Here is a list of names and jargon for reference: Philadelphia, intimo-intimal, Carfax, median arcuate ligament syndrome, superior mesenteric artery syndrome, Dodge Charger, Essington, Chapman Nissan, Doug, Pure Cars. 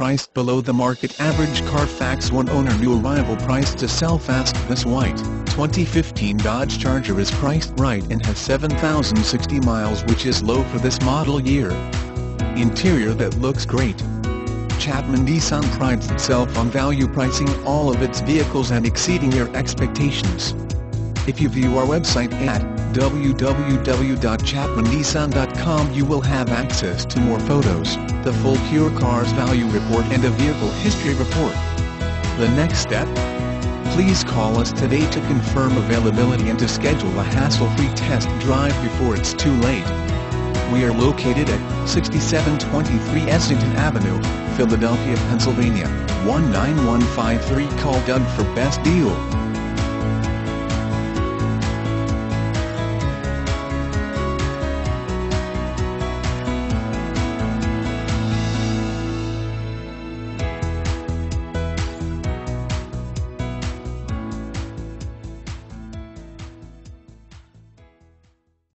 priced below the market average. Carfax One owner, new arrival, price to sell fast. This white 2015 Dodge Charger is priced right and has 7,060 miles, which is low for this model year. Interior that looks great. Chapman Nissan prides itself on value pricing all of its vehicles and exceeding your expectations. If you view our website at www.chapmannissan.com, you will have access to more photos, the full Pure Cars value report, and a vehicle history report. The next step? Please call us today to confirm availability and to schedule a hassle-free test drive before it's too late. We are located at 6723 Essington Avenue, Philadelphia, Pennsylvania, 19153. Call Doug for best deal.